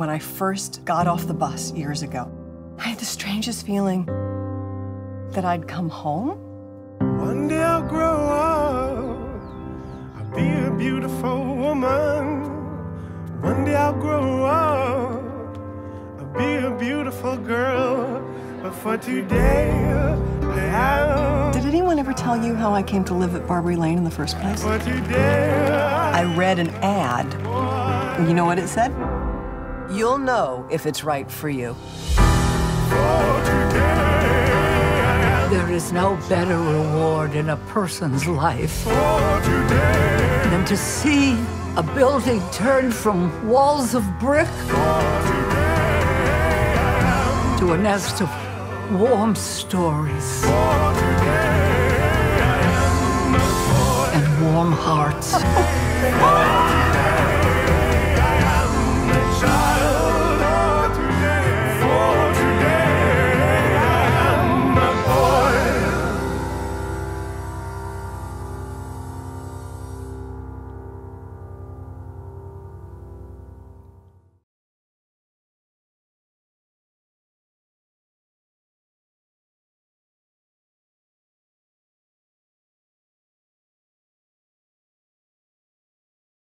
when I first got off the bus years ago. I had the strangest feeling that I'd come home. One day I'll grow up, I'll be a beautiful woman. One day I'll grow up, I'll be a beautiful girl. But for today, did anyone ever tell you how I came to live at Barbary Lane in the first place? For today, I read an ad. And you know what it said? You'll know if it's right for you. There is no better reward in a person's life than to see a building turned from walls of brick to a nest of warm stories and warm hearts.